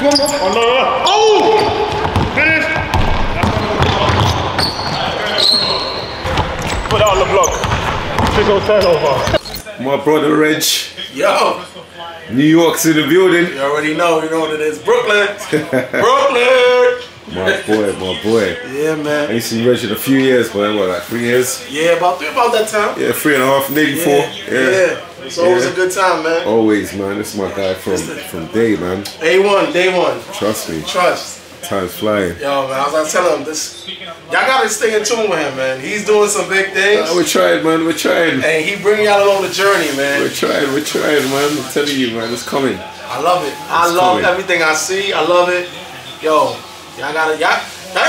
There's one more. Oh, no, no, no. Oh! Finish! Put that on the block. Triple turnover. My brother Reg. Yo! New York's in the building. You already know. You know what it is. Brooklyn. Brooklyn! My boy, my boy. Yeah, man. I used to be Reg in a few years, but what, like 3 years? Yeah, about that time. Yeah, 3 and a half, maybe 4. Yeah. It's always a good time, man. Always, man. This is my guy from day, man. Day one. Trust me. Time's flying. Yo, man, I was like telling him this. Y'all gotta stay in tune with him, man. He's doing some big things. We're trying, man. We're trying. And he bring y'all along the journey, man. We're trying, man. I'm telling you, man. It's coming. I love it. I love everything I see. I love it. Yo, y'all gotta y'all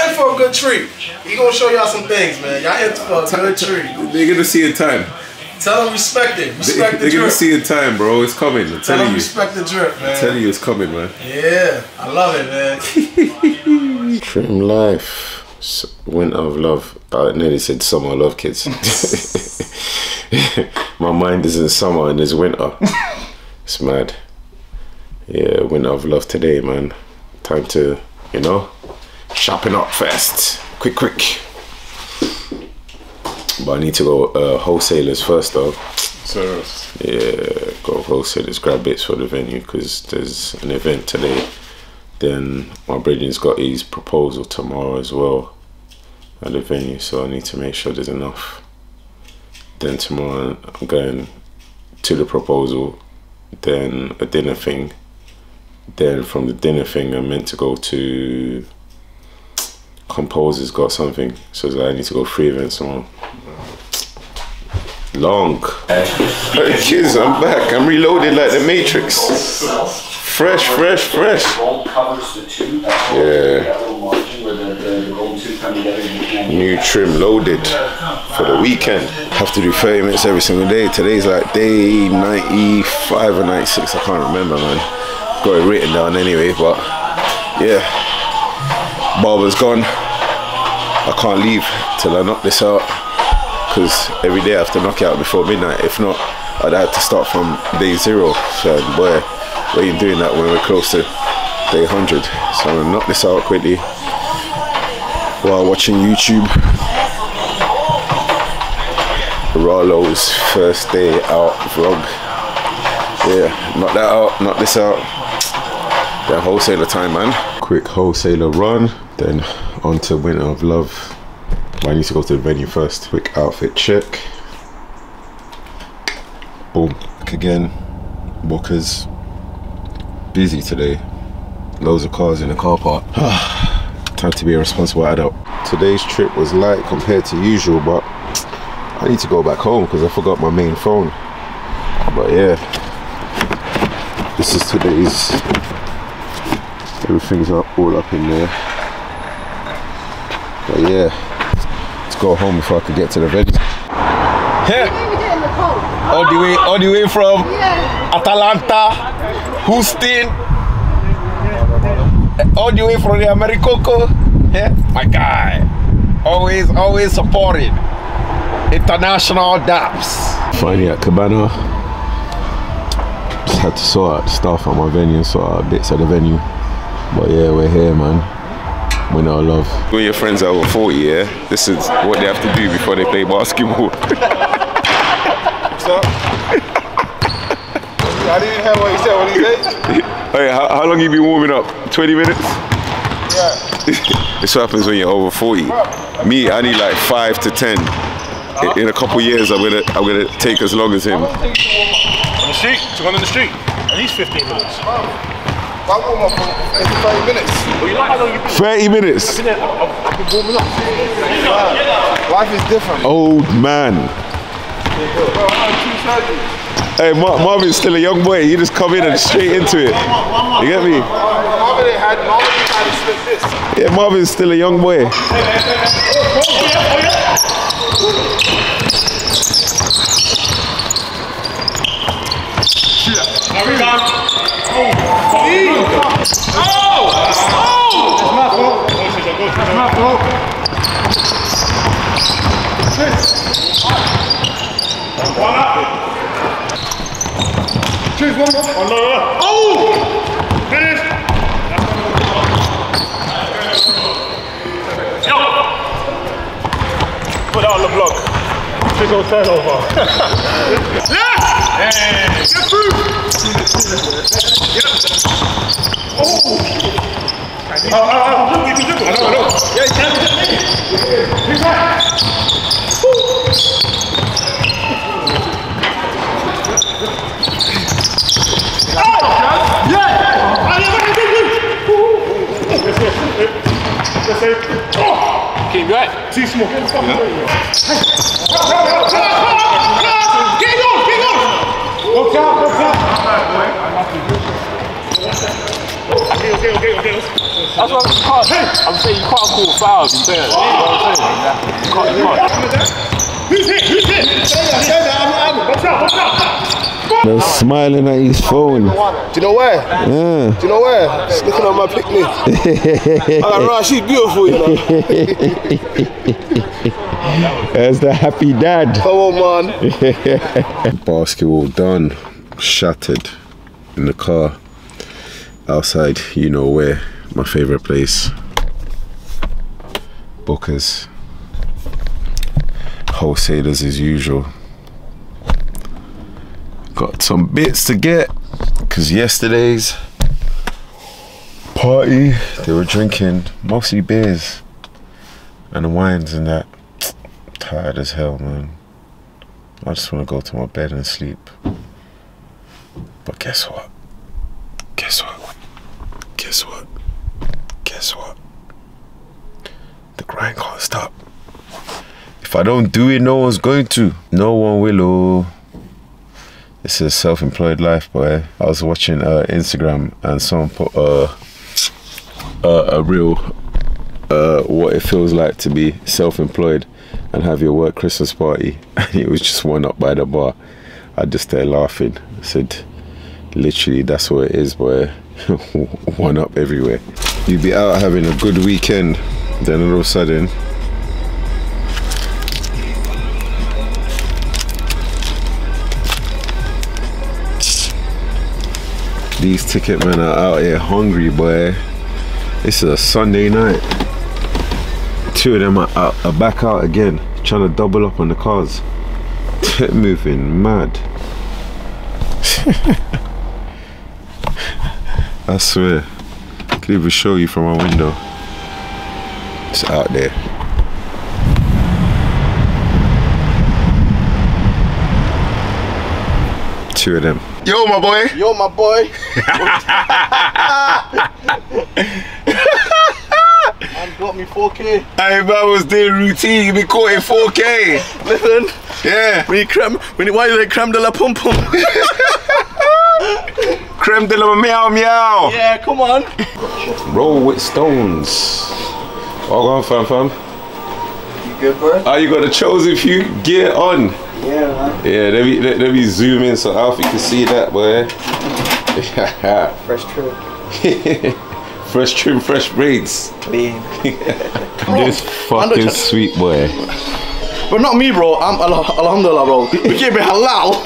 in for a good treat. He gonna show y'all some things, man. Y'all in for a good treat. They're gonna see in time. Tell them respect it. Respect the drip. They're going to see in time, bro. It's coming. I'm telling you. Respect the drip, man. I'm telling you, it's coming, man. Yeah. I love it, man. Trim life. Winter of love. I nearly said summer of love, kids. My mind is in summer and it's winter. It's mad. Yeah, winter of love today, man. Time to, you know, shopping up fast. Quick. But I need to go wholesalers first though. Serious? Yeah, go wholesalers, grab bits for the venue because there's an event today. Then my brethren's got his proposal tomorrow as well at the venue, so I need to make sure there's enough. Then tomorrow I'm going to the proposal, then a dinner thing. Then from the dinner thing I'm meant to go to Composer's got something, so it's like I need to go 3 events tomorrow. Long. Kids, I'm back. I'm reloaded like the Matrix. Fresh. Yeah. New trim loaded for the weekend. Have to do 30 minutes every single day. Today's like day 95 or 96. I can't remember, man. Got it written down anyway, but yeah. Barber's gone. I can't leave till I knock this out. Because every day I have to knock it out before midnight. If not, I'd have to start from day 0. So boy, what are you doing that when we're close to day 100? So I'm gonna knock this out quickly while watching YouTube. Rollo's first day out vlog. Yeah, knock that out, knock this out. Then wholesaler time, man. Quick wholesaler run, then onto Winter of Love. I need to go to the venue first. Quick outfit check. Boom. Back again. Walkers. Busy today. Loads of cars in the car park. Time to be a responsible adult. Today's trip was light compared to usual, but I need to go back home because I forgot my main phone. But yeah. This is today's. Everything's all up in there. But yeah. Go home before I could get to the venue. Yeah. All the way from Atalanta, Houston, all the way from the Americoco. Yeah, my guy, always supporting international daps. Finally at Cabana, just had to sort out stuff at my venue, sort out bits at the venue. But yeah, we're here, man. Winter of Love. When your friends are over 40, yeah, this is what they have to do before they play basketball. What's up? I didn't hear what he said. What did he say? Hey, how long you been warming up? 20 minutes? Yeah. This happens when you're over 40. Me, I need like 5 to 10. In a couple years, I'm gonna take as long as him. It's one on the street, at least 15 minutes. I warm up for 30 minutes. 30 minutes? I've been warming up. Life is different. Old man. Hey, Marvin's still a young boy. You just come in and straight into it. You get me? Yeah, Marvin's still a young boy. Oh! Finish! no turnover. Left! Yeah. Get through! Yeah. Oh! I know. Yeah, That's it. Keep going. Too small. Get on. Okay. That's what I'm saying. I'm saying you can't call fouls. You know what I'm saying? You can't. Who's hit? I'm. What's up? They're smiling at his phone. Do you know where? Yeah. Do you know where? Just looking at my picnic. I'm like, right, she's beautiful, you know. There's the happy dad. Come on, man. Basketball done. Shattered. In the car. Outside, you know where. My favourite place. Bookers. Wholesalers as usual. Got some bits to get, because yesterday's party, they were drinking mostly beers and wines and that. I'm tired as hell, man. I just want to go to my bed and sleep. But guess what? Guess what? The grind can't stop. If I don't do it, no one's going to. No one will. Oh. This is self-employed life, boy. I was watching Instagram and someone put a reel what it feels like to be self-employed and have your work Christmas party. And it was just one up by the bar. I just there laughing. I said, literally, that's what it is, boy. One up everywhere. You be out having a good weekend, then all of a sudden these ticket men are out here hungry, boy. This is a Sunday night. Two of them are back out again, trying to double up on the cars. Moving mad. I swear, I could even show you from my window. It's out there. Two of them. Yo, my boy. Yo, my boy. Man got me 4K. Hey, man, I was doing routine. You be caught in 4K. Listen. Yeah. Why do they cram de la pum pum? Creme de la meow meow. Yeah, come on. Roll with stones. All gone, fam. You good, bro? Oh, you got a chosen few gear on. Yeah, man. Yeah, let me zoom in so Alfie can see that, boy. Fresh trim. Fresh trim, fresh braids. Clean. This fucking sweet, boy. But not me, bro. I'm alhamdulillah, bro. We give me halal.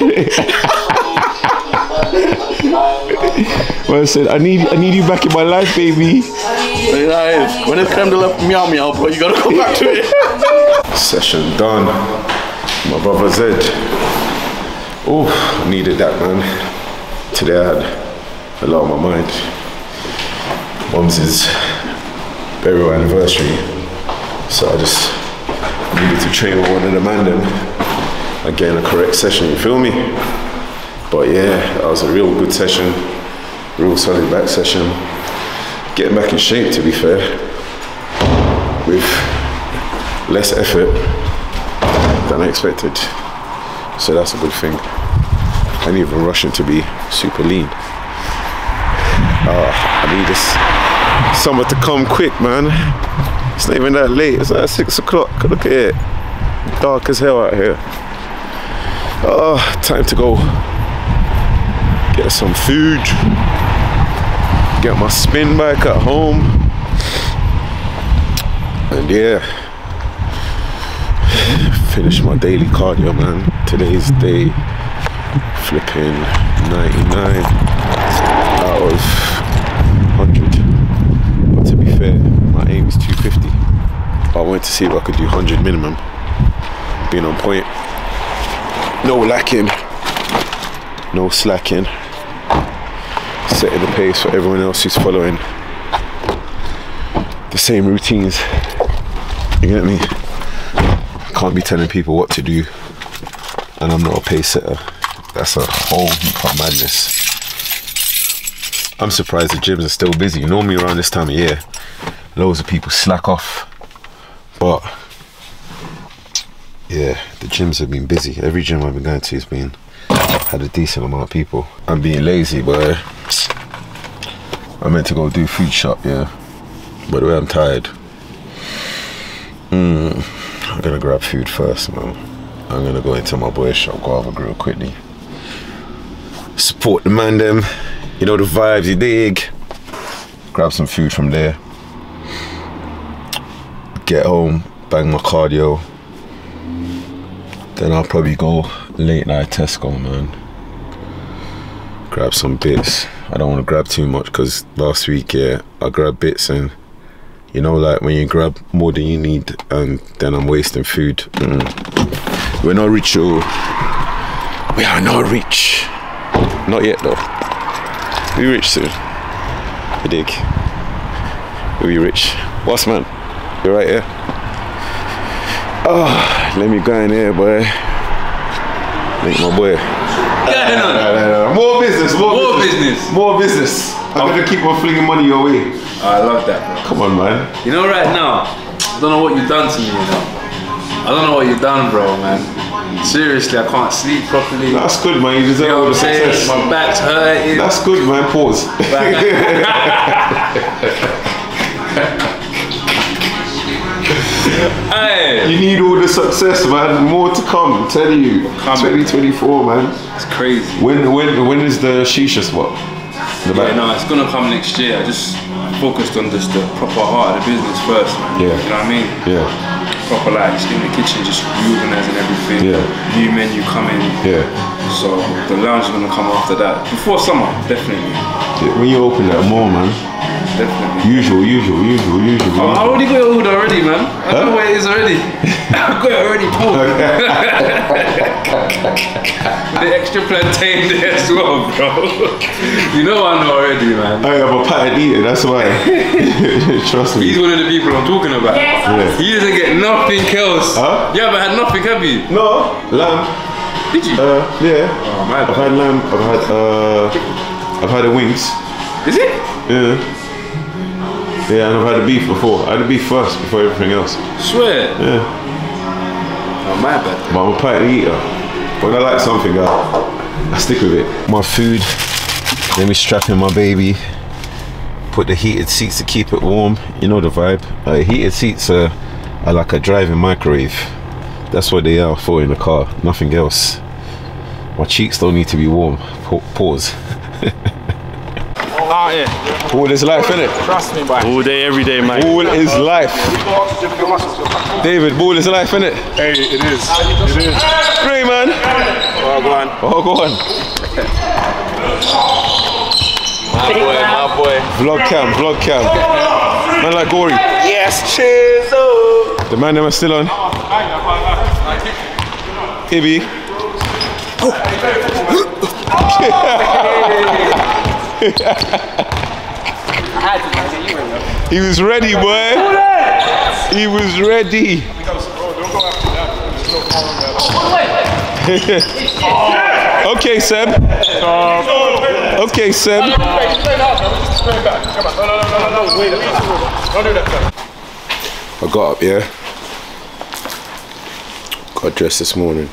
Well, I said, I need you back in my life, baby. When it's time to left meow meow, bro, you gotta come back to it. Session done. My brother Zed. Oh, needed that, man. Today I had a lot on my mind. Mom's burial anniversary, so I just needed to train with one of the man them and get in a correct session. You feel me? But yeah, that was a real good session, real solid back session. Getting back in shape, to be fair, with less effort than I expected. So that's a good thing. I ain't even rushing to be super lean. I need this summer to come quick, man. It's not even that late, it's like 6 o'clock. Look at it, dark as hell out here. Oh, time to go. Get some food, get my spin bike at home, and yeah, finish my daily cardio, man. Today's day flipping 99 out of 100, but to be fair, my aim is 250. I went to see if I could do 100 minimum, being on point. No lacking, no slacking. Setting the pace for everyone else who's following the same routines. You get me? I can't be telling people what to do, and I'm not a pace setter. That's a whole heap of madness. I'm surprised the gyms are still busy. Normally around this time of year, loads of people slack off, but yeah, the gyms have been busy. Every gym I've been going to has been had a decent amount of people. I'm being lazy, but I meant to go do food shop, yeah, by the way. I'm tired. I'm gonna grab food first, man. I'm gonna go into my boy's shop, go have a grill quickly, support the man them, you know the vibes, you dig, grab some food from there, get home, bang my cardio. Then I'll probably go late night Tesco, man. Grab some bits. I don't want to grab too much because last week, yeah, I grabbed bits and, you know, like when you grab more than you need and then I'm wasting food. We're not rich, oh. We are not rich. Not yet, though. We'll be rich soon. You dig? We'll be rich. What's, man? You right here? Oh. Let me go in here, boy. Make my boy. No. More business. I'm gonna keep on flinging money your way. I love that, bro. Come on, man. You know, right now, I don't know what you've done to me, you know. I don't know what you've done, bro, man. Seriously, I can't sleep properly. That's good, man. You deserve all the success. My back's hurting. That's good, man. Pause. Hey. You need all the success, man. More to come, I'm telling you. 2024, man. It's crazy. When is the shisha spot? No, it's gonna come next year. I just focused on just the proper heart of the business first, man. Yeah. You know what I mean? Yeah. Proper, like, just in the kitchen, just reorganizing everything. Yeah. New menu coming. Yeah. So the lounge is gonna come after that. Before summer, definitely. Yeah, when you open that more, man. Definitely. Usual. I already got it all already, man. I know where it is already. I've got it already pulled. The extra plantain there as well, bro. You know I know already, man. I have a pattern eater, that's why. Trust me. He's one of the people I'm talking about. Yes. He doesn't get nothing else. Huh? You haven't had nothing, have you? No. Lamb. Did you? Yeah. Oh, man. I've had lamb. I've had the wings. Is it? Yeah. Yeah, and I've had a beef before. I had a beef first before everything else. Swear? Yeah. Oh, my bad. But I'm a party eater. When I like something, I stick with it. My food, let me strap in my baby. Put the heated seats to keep it warm. You know the vibe. Heated seats are like a driving microwave. That's what they are for in the car, nothing else. My cheeks don't need to be warm. Pause. Out here. All is life, innit? Trust me, man. All day, every day, man. All is life. David, ball is life, innit? Hey, it is. It is. Great, man. Oh, go on. My boy. Vlog cam. Man like Gori. Yes, cheers. Oh. The man them are still on. Ibby. He was ready, boy. He was ready. Okay, Seb. I got up, yeah. Got dressed this morning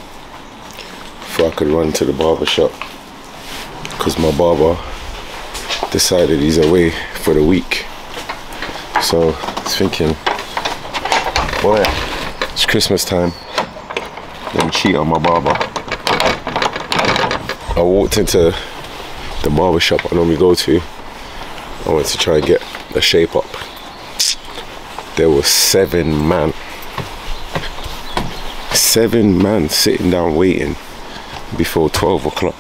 before I could run to the barber shop because my barber decided he's away for the week. So I was thinking, boy, it's Christmas time. Let me cheat on my barber. I walked into the barber shop I normally go to. I went to try and get a shape up. There were seven men sitting down waiting before 12 o'clock.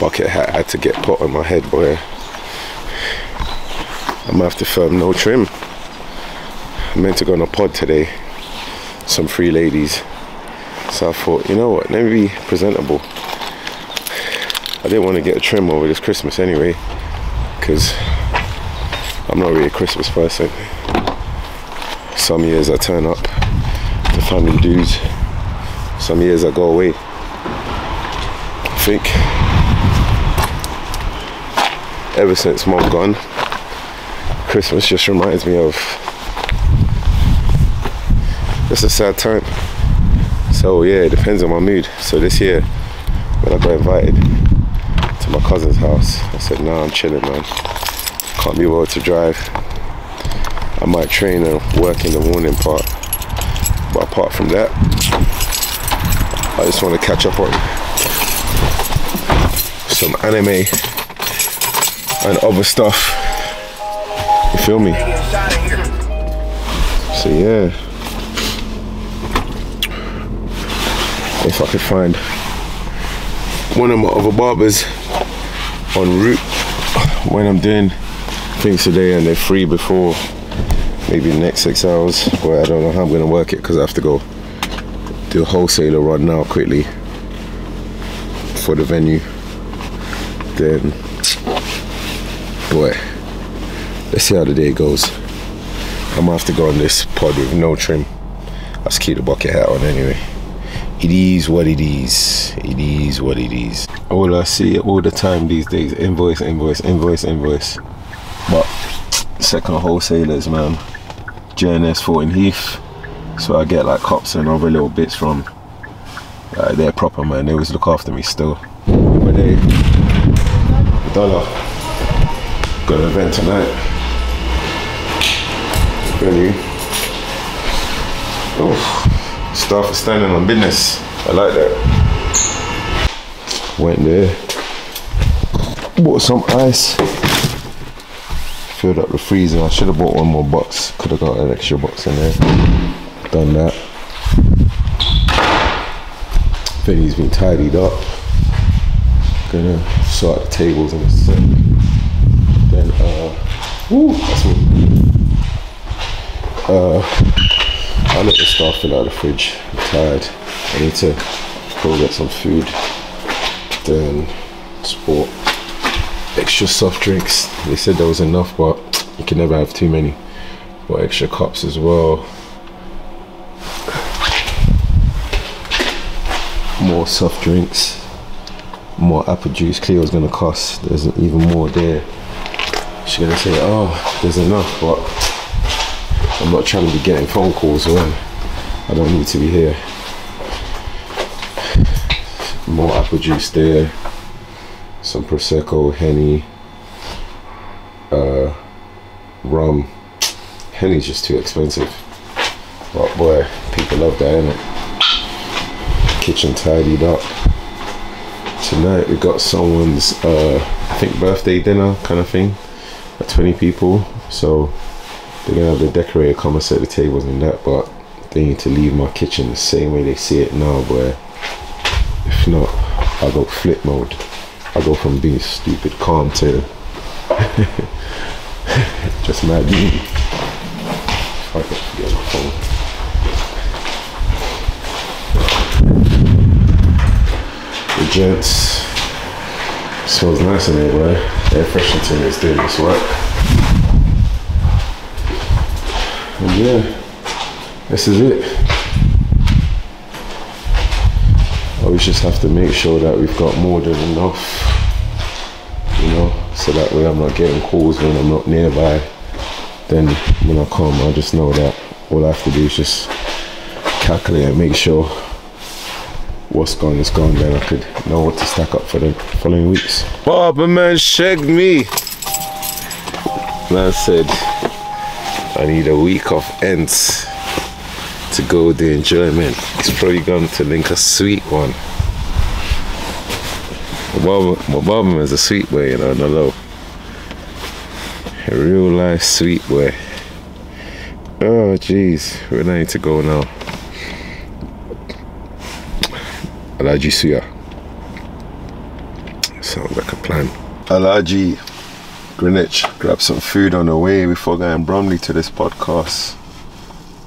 Bucket hat had to get put on my head, boy. I'm gonna have to firm no trim. I meant to go on a pod today. some free ladies. So I thought, you know what, let me be presentable. I didn't want to get a trim over this Christmas anyway, because I'm not really a Christmas person. Some years I turn up to family dues, some years I go away. I think ever since Mom gone, Christmas just reminds me of just a sad time. So yeah, it depends on my mood. So this year, when I got invited to my cousin's house, I said, nah, I'm chilling, man. Can't be well to drive. I might train and work in the morning part. But apart from that, I just want to catch up on some anime and other stuff. You feel me? So yeah. If I could find one of my other barbers en route when I'm doing things today and they're free before maybe the next 6 hours, where I don't know how I'm going to work it because I have to go do a wholesaler run now quickly for the venue. Then, boy, let's see how the day goes. I'm going to have to go on this pod with no trim. I'll just keep the bucket hat on anyway. It is what it is. It is what it is. All I see all the time these days, invoice, invoice, invoice, invoice. But second wholesalers, man. J&S Fortin Heath. So I get like cops and other little bits from. Like, they're proper, man. They always look after me still. But they, $1. Got an event tonight. Really? Oh. Staff standing on business. I like that. Went there, bought some ice, filled up the freezer. I should have bought one more box. Could have got an extra box in there. Done that. Venue's been tidied up. Gonna sort the tables in a sec. Then woo, that's me. I let the stuff fill out of the fridge. I'm tired. I need to go get some food. Then sport. Extra soft drinks. They said there was enough, but you can never have too many. Got extra cups as well. More soft drinks. More apple juice. Cleo's gonna cuss. There's even more there. She's gonna say, oh, there's enough, but I'm not trying to be getting phone calls, or I don't need to be here. More apple juice there, some Prosecco, Henny, rum. Henny's just too expensive, but boy, people love that, innit? Kitchen tidied up. Tonight we got someone's, I think, birthday dinner kind of thing, like 20 people, so they're gonna have the decorator come and set the tables and that, but they need to leave my kitchen the same way they see it now, boy. If not, I go flip mode. I go from being stupid calm to just mad. I can forget my phone. The gents, it smells nice in there, boy. Air freshener is doing this work. And yeah, this is it. I always just have to make sure that we've got more than enough, you know, so that way I'm not getting calls when I'm not nearby. Then when I come, I just know that all I have to do is just calculate and make sure what's gone is gone, then I could know what to stack up for the following weeks. Barber man shagged me. Man said, I need a week of ends to go with the enjoyment. It's probably going to link a sweet one. My barber is a sweet boy, you know, on the low. A real life sweet boy. Oh, jeez. Where do I need to go now? Alaji Suya. Sounds like a plan. Alaji Greenwich, grab some food on the way before going Bromley to this podcast.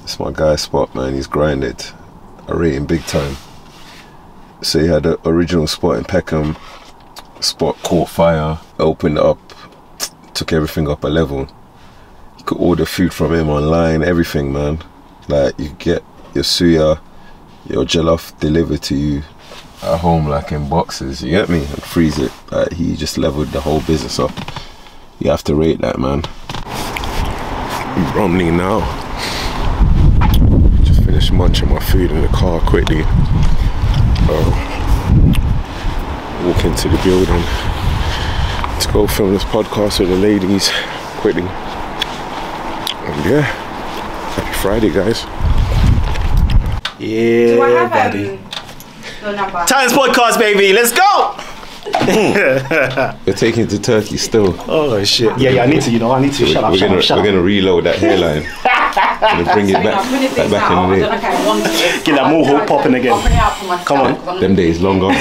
It's my guy Spot, man. He's grinded. I rate him big time. So he had an original Spot in Peckham. Spot caught fire, opened up, took everything up a level. You could order food from him online, everything, man. Like, you get your suya, your jollof delivered to you at home, like in boxes, you get me? And freeze it. Like, he just leveled the whole business up. You have to rate that, man. I'm rumbling now. Just finished munching my food in the car quickly. Walk into the building to go film this podcast with the ladies quickly. And yeah, happy Friday, guys. Yeah, do I have buddy. No number. Times Podcast, baby. Let's go. You're taking to Turkey still. Oh shit. Yeah, I need to. You know, I need to. Shut up. We're gonna reload that hairline. And bring it back in the day. Get that mohawk popping again. Come on. Them days long gone.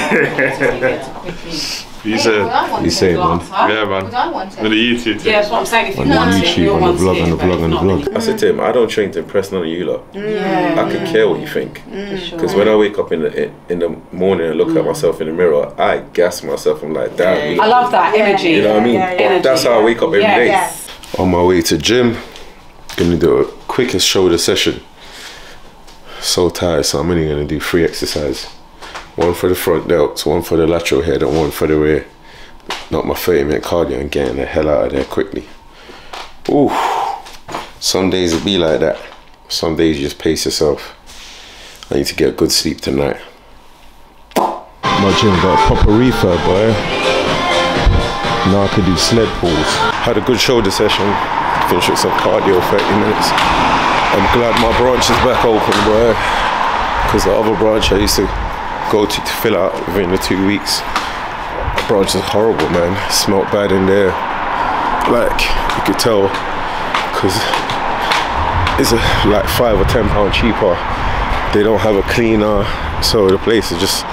You say it, man. Yeah, man. On the YouTube. Yeah, that's what I'm saying. On YouTube, on the vlog, on the vlog, on the vlog. I said to him, I don't train to impress none of you lot. I could care what you think. Because when I wake up in the morning and look at myself in the mirror, I gas myself. I'm like, damn. I love that energy. You know what I mean? That's how I wake up every day. On my way to gym, gonna do a quickest shoulder session. So tired, so I'm only gonna do 3 exercises. 1 for the front delts, 1 for the lateral head, and 1 for the rear. Not my 30-minute cardio and getting the hell out of there quickly. Ooh, some days it be like that. Some days you just pace yourself. I need to get good sleep tonight. My gym got a proper refurb, boy. Now I could do sled pulls. Had a good shoulder session. Finish with some cardio, 30 minutes. I'm glad my branch is back open, bro. Because the other branch I used to go to fill out within the 2 weeks. The branch is horrible, man. It smelled bad in there. Like, you could tell, because it's like 5 or 10 pounds cheaper. They don't have a cleaner, so the place is just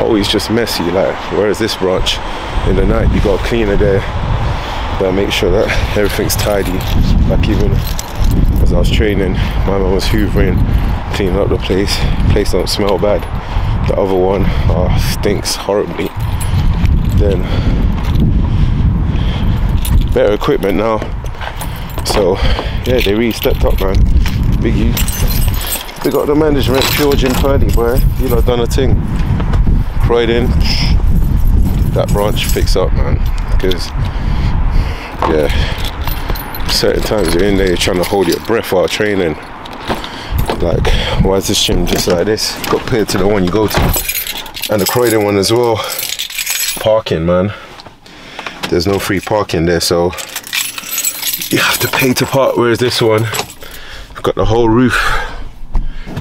always just messy. Like, whereas this branch, in the night, you got a cleaner there. That make sure that everything's tidy. Like, even as I was training, my mum was hoovering, cleaning up the place. Place don't smell bad. The other one stinks horribly. Then better equipment now. So yeah, they really stepped up, man. Big you. They got the management, Georgia and Party, boy. You lot done a thing. Croydon. That branch fix up, man. Because yeah, certain times you're in there, you're trying to hold your breath while training. Like, why is this gym just like this compared to the one you go to? And the Croydon one as well. Parking, man. There's no free parking there, so you have to pay to park. Whereas this one, you've got the whole roof.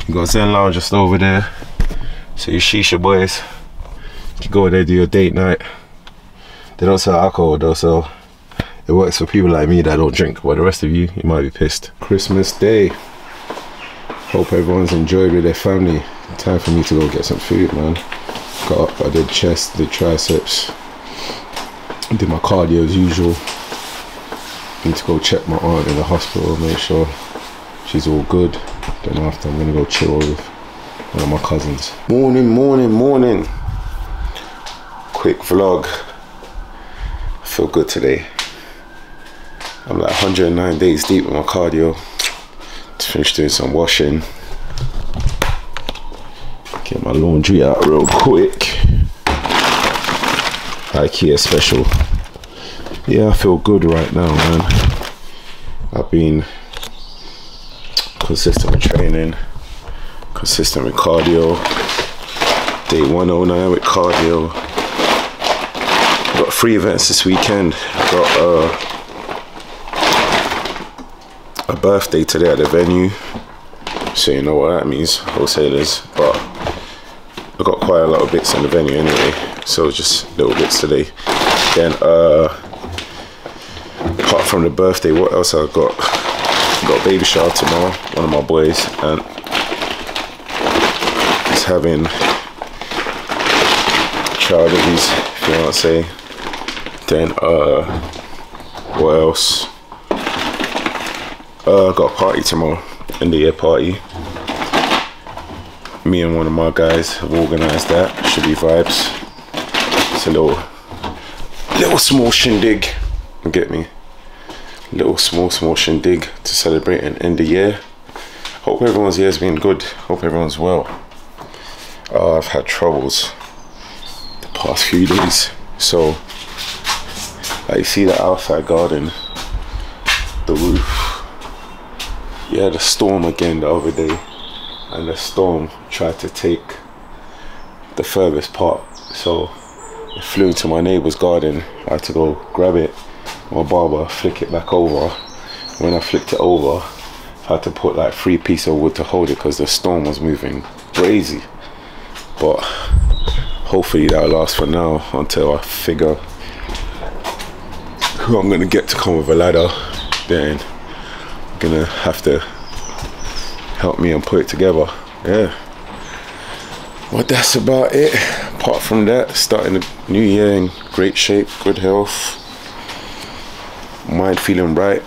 You've got Zen Lounge just over there. So you shisha boys, you go there, do your date night. They don't sell alcohol though, so it works for people like me that don't drink, but the rest of you, you might be pissed. Christmas Day. Hope everyone's enjoyed with their family. Time for me to go get some food, man. Got up, I did chest, did triceps. Did my cardio as usual. Need to go check my aunt in the hospital, make sure she's all good. Then after, I'm gonna go chill with one of my cousins. Morning. Quick vlog. I feel good today. I'm like 109 days deep with my cardio. Just finished doing some washing. Get my laundry out real quick. IKEA special. Yeah, I feel good right now, man. I've been consistent with training, consistent with cardio. Day 109 with cardio. I've got 3 events this weekend. I've got a birthday today at the venue, so you know what that means, wholesalers. But I got quite a lot of bits in the venue anyway, so just little bits today. Then apart from the birthday, what else I got? I got a baby shower tomorrow, one of my boys, and he's having a child of his fiance. Then what else? Got a party tomorrow in the year party. Me and one of my guys have organised that. Should be vibes. It's a little small shindig. You get me? Little small shindig to celebrate and end the year. Hope everyone's year's been good. Hope everyone's well. I've had troubles the past few days. So, you see the outside garden, the roof. Yeah, the storm again the other day. And the storm tried to take the furthest part, so it flew into my neighbour's garden. I had to go grab it, my barber, flick it back over. When I flicked it over, I had to put like 3 pieces of wood to hold it because the storm was moving crazy. But hopefully that'll last for now until I figure who I'm gonna get to come with a ladder. Then I'm gonna have to help me and put it together. Yeah, well, that's about it. Apart from that, starting the new year in great shape, good health, mind feeling right,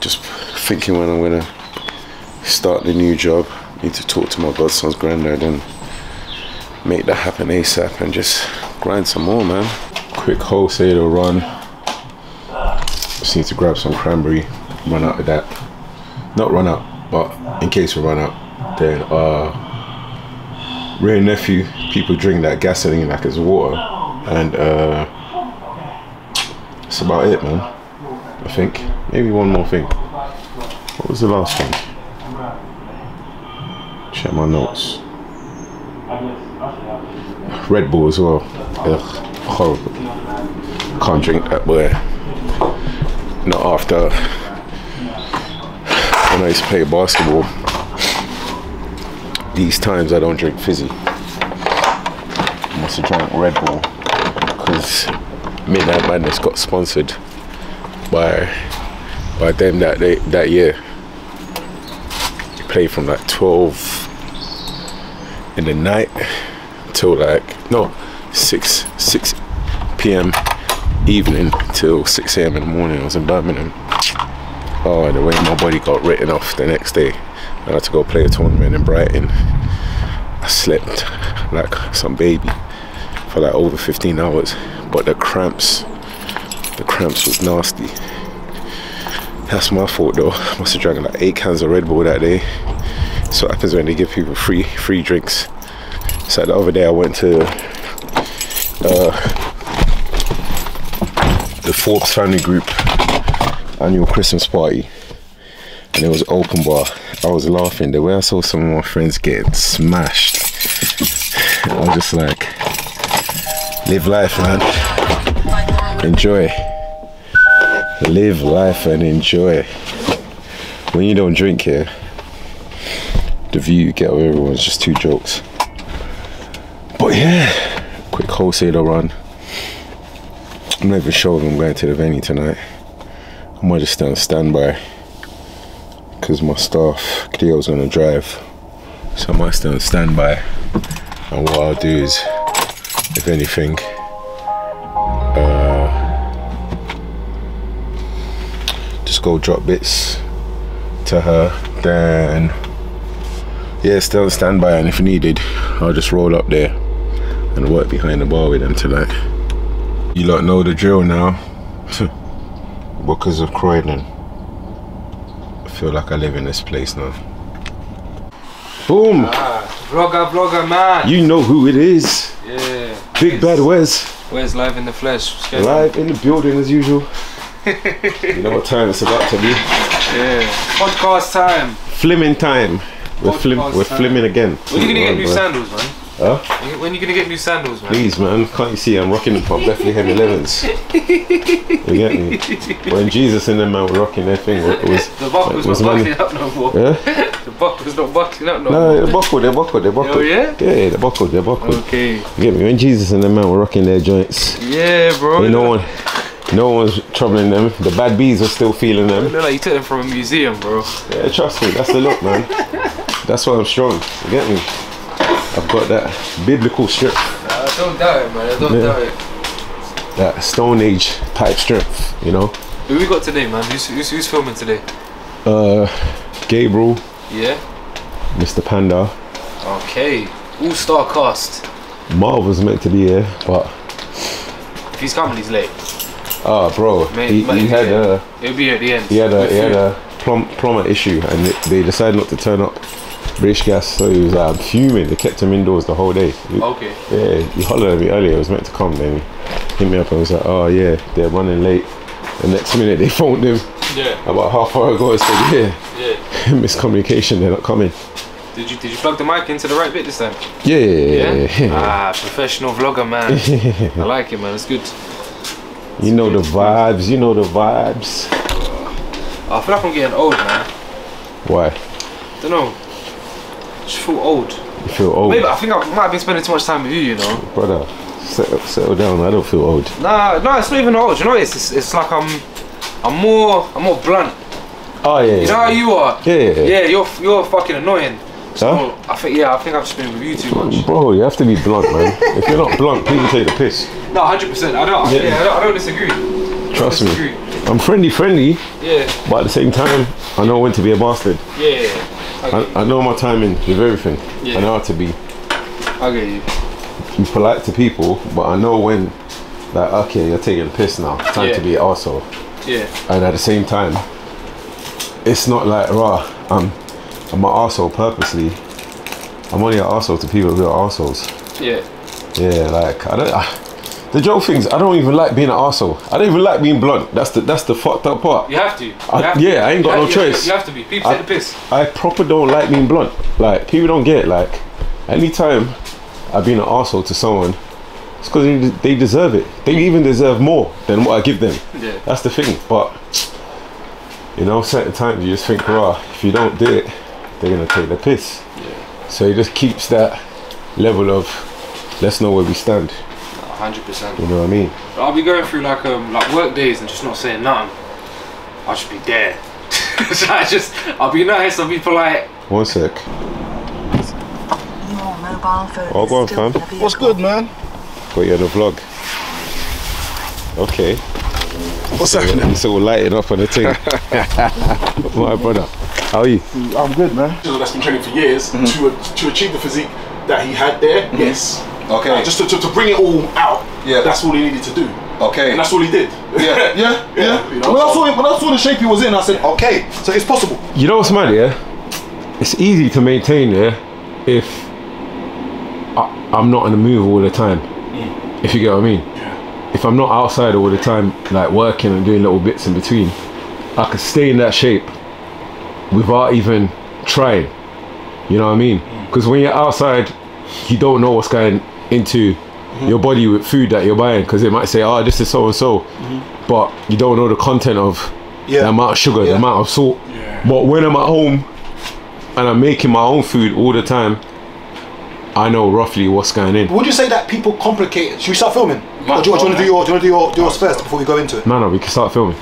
just thinking when I'm gonna start the new job. Need to talk to my godson's granddad and make that happen ASAP and just grind some more, man. Quick wholesale run, just need to grab some cranberry, run out of that, not run out, but in case we run out, then Ray and nephew, people drink that gasoline like it's water, and that's about it, man. I think maybe one more thing. What was the last thing? Check my notes. Red Bull as well. Ugh, horrible. Can't drink that, boy. Not after. When I used to play basketball, these times I don't drink fizzy. I must have drank Red Bull because Midnight Madness got sponsored by them that year. You play from like 12 in the night till like 6 p.m. evening till 6 a.m. in the morning. I was in Birmingham. Oh, the way my body got written off the next day. I had to go play a tournament in Brighton. I slept like some baby for like over 15 hours. But the cramps was nasty. That's my fault though. I must have drank like 8 cans of Red Bull that day. So what happens when they give people free drinks. So the other day I went to the Forbes family group annual Christmas party, and it was open bar. I was laughing the way I saw some of my friends getting smashed. I was just like, live life, man, enjoy. Live life and enjoy. When you don't drink here, the view you get of everyone's just 2 jokes. But yeah, quick wholesaler run. I'm not even sure if I'm going to the venue tonight. I might just stay on standby because my staff, Cleo's on the drive, so I might stay on standby. And what I'll do is, if anything, just go drop bits to her, then yeah, stay on standby, and if needed, I'll just roll up there and work behind the bar with them tonight. You lot know the drill now. Because of Croydon, I feel like I live in this place now. Boom! Vlogger man! You know who it is! Yeah! Big Bad Wes! Wes live in the flesh. Live in the building as usual. You know what time it's about to be? Yeah! Podcast time! Flimming time! We're flimming again. When are you gonna get new sandals, man? Huh? When are you gonna get new sandals, man? Please, man, can't you see I'm rocking them from Bethlehem 11s? You get me? When Jesus and them man were rocking their thing, it was the buckle's not buckling up no more. Yeah? The buckle's not buckling up no more. No, they're buckled. Oh yeah? Yeah, they're buckled. Okay. You get me? When Jesus and them man were rocking their joints. Yeah, bro. No one's troubling them. The bad bees are still feeling them. You look like you took them from a museum, bro. Yeah, trust me, that's the look, man. That's why I'm strong. You get me? I've got that biblical strength. I don't doubt it, man. I don't doubt it. That Stone Age type strength, you know. Who we got today, man? Who's filming today? Gabriel. Yeah. Mr Panda. Okay. All-star cast. Marv was meant to be here, but if he's coming, he's late. Ah, bro. Mate, he had a. It'll be at the end. He had a plumber issue, and they decided not to turn up. British Gas, so he was fuming. They kept him indoors the whole day. Okay. Yeah, he hollered at me earlier. It was meant to come. Then he hit me up and was like, "Oh yeah, they're running late." The next minute they phoned him. Yeah. About half hour ago, and said, "Yeah, miscommunication. They're not coming." Did you plug the mic into the right bit this time? Yeah. Ah, professional vlogger, man. I like it, man. It's good. You know the vibes. You know the vibes. I feel like I'm getting old, man. Why? I don't know. I just feel old. You feel old? Maybe, I think I might have been spending too much time with you, you know. Brother, settle down. I don't feel old. Nah, it's not even old. You know, it's like I'm more blunt. Oh yeah. You know how you are. Yeah. You're fucking annoying. So huh? I think I've just been with you too much. Bro, you have to be blunt, man. If you're not blunt, people take the piss. No, 100%. I don't disagree. Trust me. I'm friendly. Yeah. But at the same time, I know when to be a bastard. Yeah. Okay. I know my timing with everything. Yeah. I know how to be. I get you. Be polite to people, but I know when, like, okay, you're taking a piss now. It's time to be an arsehole. Yeah. And at the same time, it's not like, rah, I'm an arsehole purposely. I'm only an arsehole to people who are arseholes. Yeah. Yeah, like, the joke things, I don't even like being an arsehole. I don't even like being blunt. That's the fucked up part. You have to. I ain't got no choice. You have to be. People take the piss. I proper don't like being blunt. Like, people don't get it. Like, anytime I've been an arsehole to someone, it's because they deserve it. They even deserve more than what I give them. Yeah. That's the thing. But, you know, certain times you just think, rah, if you don't do it, they're going to take the piss. Yeah. So it just keeps that level of, let's know where we stand. 100%. You know what I mean? I'll be going through like work days and just not saying nothing. I should be there. So I'll be nice. I'll be polite. One sec. Your mobile phone. Oh, go on, fam. What's good, man? Got you on the vlog. Okay. What's happening? It's all lighting up on the thing. My brother. How are you? I'm good, man. That's been training for years to achieve the physique that he had there. Mm-hmm. Yes. Okay. Just to bring it all out. Yeah. That's all he needed to do. Okay. And that's all he did. Yeah. You know? When I saw the shape he was in, I said, okay, so it's possible. You know what's mad, yeah? It's easy to maintain, yeah, if I'm not in the move all the time. Mm. If you get what I mean. Yeah. If I'm not outside all the time, like working and doing little bits in between, I could stay in that shape without even trying. You know what I mean? Because when you're outside, you don't know what's going into your body with food that you're buying, because it might say, oh, this is so and so, but you don't know the content of the amount of sugar, the amount of salt. Yeah. But when I'm at home and I'm making my own food all the time, I know roughly what's going in. Would you say that people complicate it? Should we start filming? Or do you want to do yours first before we go into it? No, we can start filming.